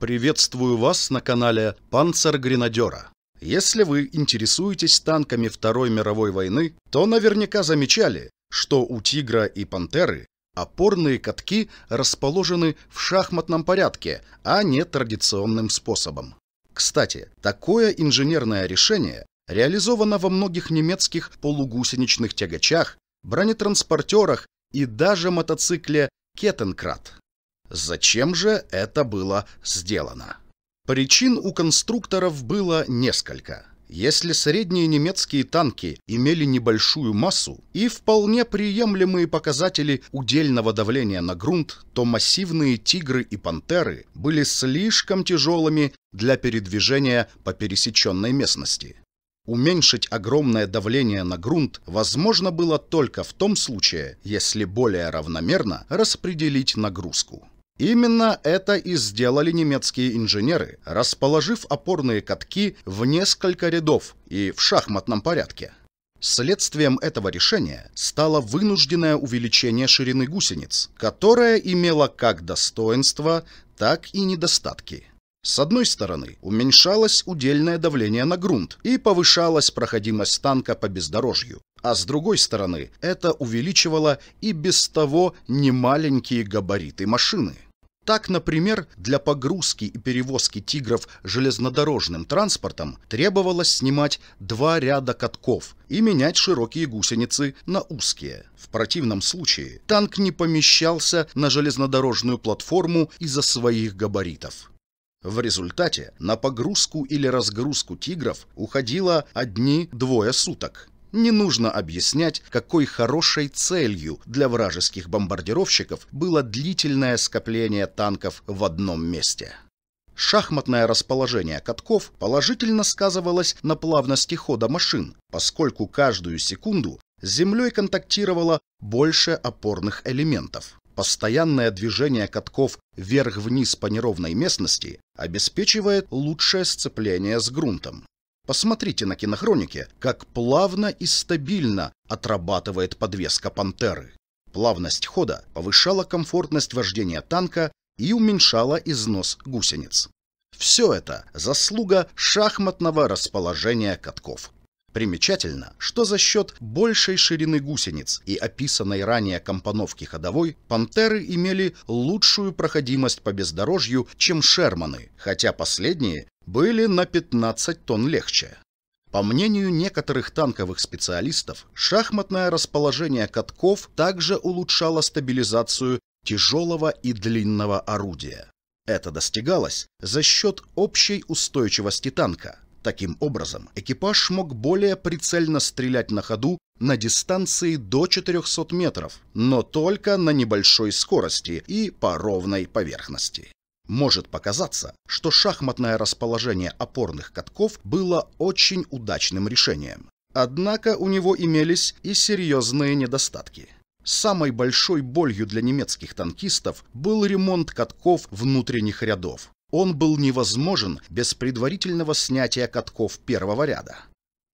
Приветствую вас на канале Панцергренадера. Если вы интересуетесь танками Второй мировой войны, то наверняка замечали, что у «Тигра» и «Пантеры» опорные катки расположены в шахматном порядке, а не традиционным способом. Кстати, такое инженерное решение реализовано во многих немецких полугусеничных тягачах, бронетранспортерах и даже мотоцикле «Кеттенкрад». Зачем же это было сделано? Причин у конструкторов было несколько. Если средние немецкие танки имели небольшую массу и вполне приемлемые показатели удельного давления на грунт, то массивные «Тигры» и «Пантеры» были слишком тяжелыми для передвижения по пересеченной местности. Уменьшить огромное давление на грунт возможно было только в том случае, если более равномерно распределить нагрузку. Именно это и сделали немецкие инженеры, расположив опорные катки в несколько рядов и в шахматном порядке. Следствием этого решения стало вынужденное увеличение ширины гусениц, которое имело как достоинства, так и недостатки. С одной стороны, уменьшалось удельное давление на грунт и повышалась проходимость танка по бездорожью, а с другой стороны, это увеличивало и без того немаленькие габариты машины. Так, например, для погрузки и перевозки «Тигров» железнодорожным транспортом требовалось снимать 2 ряда катков и менять широкие гусеницы на узкие. В противном случае танк не помещался на железнодорожную платформу из-за своих габаритов. В результате на погрузку или разгрузку «Тигров» уходило 1–2 суток. Не нужно объяснять, какой хорошей целью для вражеских бомбардировщиков было длительное скопление танков в одном месте. Шахматное расположение катков положительно сказывалось на плавности хода машин, поскольку каждую секунду с землей контактировало больше опорных элементов. Постоянное движение катков вверх-вниз по неровной местности обеспечивает лучшее сцепление с грунтом. Посмотрите на кинохронике, как плавно и стабильно отрабатывает подвеска «Пантеры». Плавность хода повышала комфортность вождения танка и уменьшала износ гусениц. Все это заслуга шахматного расположения катков. Примечательно, что за счет большей ширины гусениц и описанной ранее компоновки ходовой «Пантеры» имели лучшую проходимость по бездорожью, чем «Шерманы», хотя последние были на 15 тонн легче. По мнению некоторых танковых специалистов, шахматное расположение катков также улучшало стабилизацию тяжелого и длинного орудия. Это достигалось за счет общей устойчивости танка. Таким образом, экипаж мог более прицельно стрелять на ходу на дистанции до 400 метров, но только на небольшой скорости и по ровной поверхности. Может показаться, что шахматное расположение опорных катков было очень удачным решением. Однако у него имелись и серьезные недостатки. Самой большой болью для немецких танкистов был ремонт катков внутренних рядов. Он был невозможен без предварительного снятия катков первого ряда.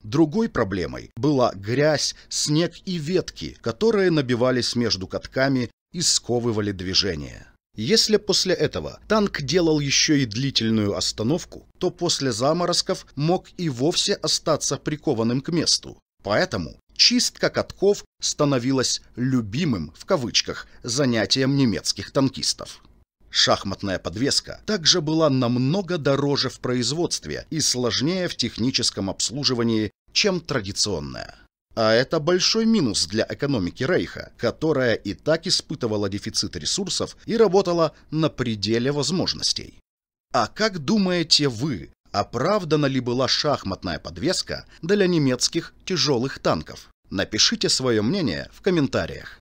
Другой проблемой была грязь, снег и ветки, которые набивались между катками и сковывали движение. Если после этого танк делал еще и длительную остановку, то после заморозков мог и вовсе остаться прикованным к месту. Поэтому чистка катков становилась «любимым» в кавычках занятием немецких танкистов. Шахматная подвеска также была намного дороже в производстве и сложнее в техническом обслуживании, чем традиционная. А это большой минус для экономики Рейха, которая и так испытывала дефицит ресурсов и работала на пределе возможностей. А как думаете вы, оправдана ли была шахматная подвеска для немецких тяжелых танков? Напишите свое мнение в комментариях.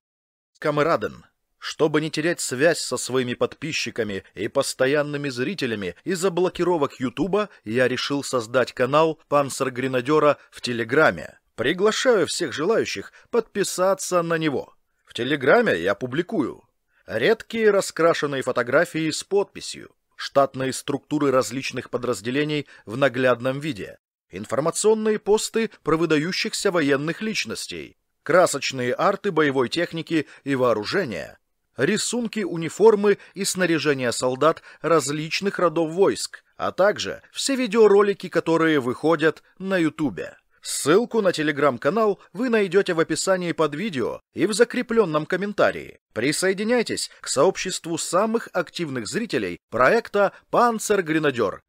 Камераден. Чтобы не терять связь со своими подписчиками и постоянными зрителями из-за блокировок Ютуба, я решил создать канал Панцергренадера в Телеграме. Приглашаю всех желающих подписаться на него. В Телеграме я публикую редкие раскрашенные фотографии с подписью, штатные структуры различных подразделений в наглядном виде, информационные посты про выдающихся военных личностей, красочные арты боевой техники и вооружения, рисунки, униформы и снаряжение солдат различных родов войск, а также все видеоролики, которые выходят на Ютубе. Ссылку на телеграм-канал вы найдете в описании под видео и в закрепленном комментарии. Присоединяйтесь к сообществу самых активных зрителей проекта «Панцергренадер».